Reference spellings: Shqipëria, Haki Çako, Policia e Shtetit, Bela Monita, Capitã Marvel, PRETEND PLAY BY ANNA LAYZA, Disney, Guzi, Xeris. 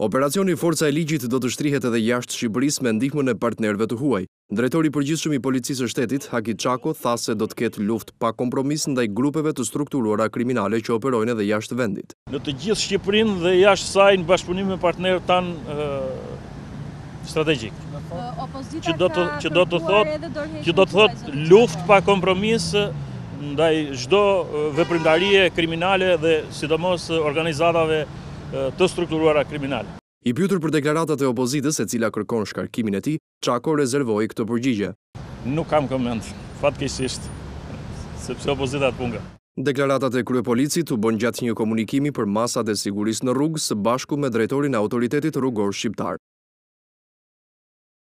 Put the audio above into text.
Operacioni Força e Ligjit do të shtrihet edhe jashtë Shqipërisë me ndihmën e partnerëve të huaj. Drejtori i përgjithshëm i Policisë së Shtetit, Haki Çako, tha se do të ketë luftë pa kompromis ndaj grupeve të strukturuara kriminale që operojnë edhe jashtë vendit. Në të gjithë Shqipërinë dhe jashtë saj në bashkëpunim me partnerët tanë strategjik. Që do të thotë luftë pa kompromis ndaj çdo veprimtarie kriminale dhe sidomos organizatave të strukturuara kriminale. I pyetur për deklaratat e opozitës e cila kërkon shkarkimin e tij, Çako rezervoi këtë përgjigje. Nuk kam koment, fatkeqësisht, sepse opozita punga. Deklaratat e kryepolicit u bën gjatë një komunikimi për masat e sigurisë në rrugë së bashku me drejtorin e Autoritetit Rrugor Shqiptar.